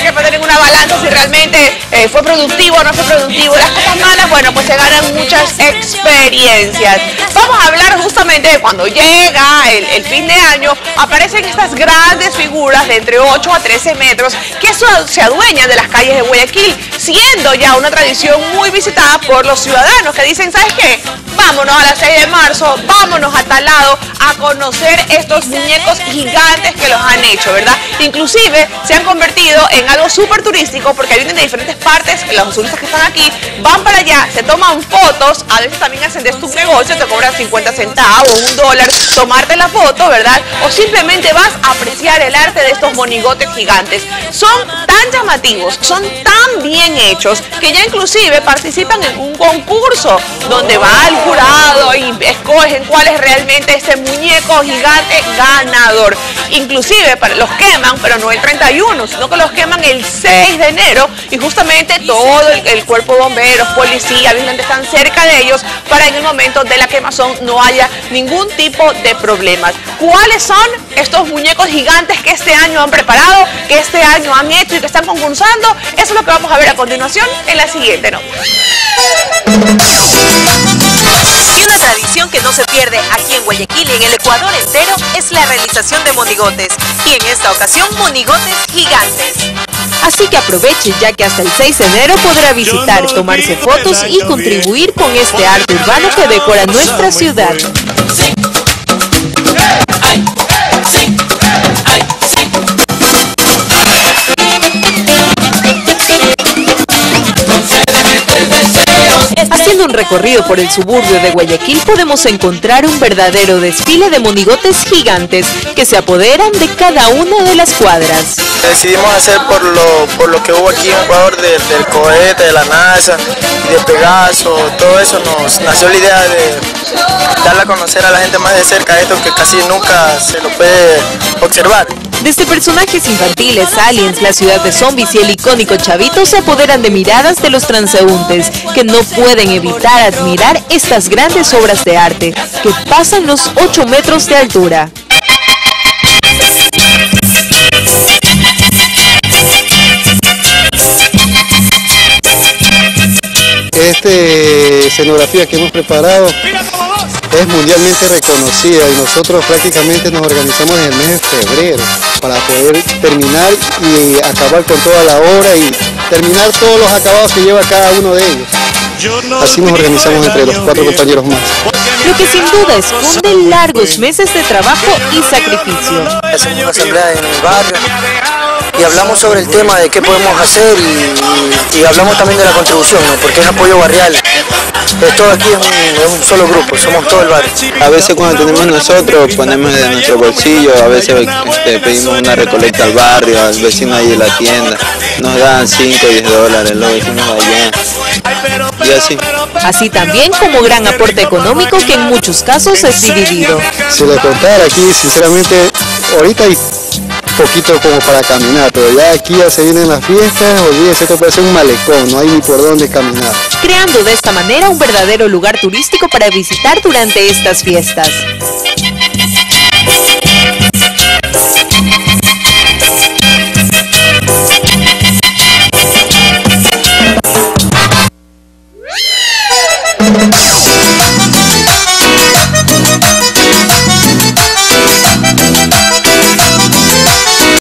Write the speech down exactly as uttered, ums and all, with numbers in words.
hay que poner en una balanza si realmente eh, fue productivo o no fue productivo. Las cosas malas, bueno, pues se ganan muchas experiencias. Vamos a hablar justamente de cuando llega el, el fin de año, aparecen estas grandes figuras de entre ocho a trece metros que son, se adueñan de las calles de Guayaquil, siendo ya una tradición muy visitada por los ciudadanos que dicen, ¿sabes qué? Vámonos a las seis de marzo, vámonos a tal lado a conocer estos muñecos gigantes que los han hecho, ¿verdad? Inclusive se han convertido en algo súper turístico porque vienen de diferentes partes, los turistas que están aquí van para allá, se toman fotos, a veces también hacen de tu negocio, te cobran cincuenta centavos, un dólar, tomarte la foto, ¿verdad? O simplemente vas a apreciar el arte de estos monigotes gigantes. Son tan llamativos, son tan bien hechos que ya inclusive participan en un concurso donde va al jurado y escogen cuál es realmente ese muñeco gigante ganador. Inclusive los queman, pero no el treinta y uno, sino que los queman el seis de enero y justamente todo el, el cuerpo de bomberos, policía, vigilantes están cerca de ellos para en el momento de la quemazón no haya ningún tipo de problemas. ¿Cuáles son estos muñecos gigantes que este año han preparado, que este año han hecho y que están concursando? Eso es lo que vamos a ver a continuación en la siguiente nota. Y una tradición que no se pierde aquí en Guayaquil y en el Ecuador entero es la realización de monigotes, y en esta ocasión monigotes gigantes. Así que aproveche, ya que hasta el seis de enero podrá visitar, tomarse fotos y contribuir con este arte urbano que decora nuestra ciudad. Haciendo un recorrido por el suburbio de Guayaquil podemos encontrar un verdadero desfile de monigotes gigantes que se apoderan de cada una de las cuadras. Decidimos hacer por lo, por lo que hubo aquí en Ecuador de, del cohete, de la NASA, de Pegaso, todo eso nos nació la idea de darle a conocer a la gente más de cerca esto que casi nunca se lo puede observar. Desde personajes infantiles, aliens, la ciudad de zombies y el icónico Chavito se apoderan de miradas de los transeúntes que no pueden evitar admirar estas grandes obras de arte que pasan los ocho metros de altura. Esta escenografía que hemos preparado es mundialmente reconocida y nosotros prácticamente nos organizamos en el mes de febrero para poder terminar y acabar con toda la obra y terminar todos los acabados que lleva cada uno de ellos. Así nos organizamos entre los cuatro compañeros más. Lo que sin duda esconde largos meses de trabajo y sacrificio. Hacemos una asamblea en el barrio y hablamos sobre el tema de qué podemos hacer y, y hablamos también de la contribución, ¿no? Porque es apoyo barrial. Todo aquí es un, es un solo grupo, somos todo el barrio. A veces cuando tenemos nosotros ponemos de nuestro bolsillo, a veces este, pedimos una recolecta al barrio, al vecino ahí de la tienda. Nos dan cinco o diez dólares, los vecinos allá. Y así. Así también como gran aporte económico que en muchos casos es dividido. Si lo contara aquí, sinceramente, ahorita hay poquito como para caminar, pero ya aquí ya se vienen las fiestas, olvídese, esto parece un malecón, no hay ni por dónde caminar. Creando de esta manera un verdadero lugar turístico para visitar durante estas fiestas.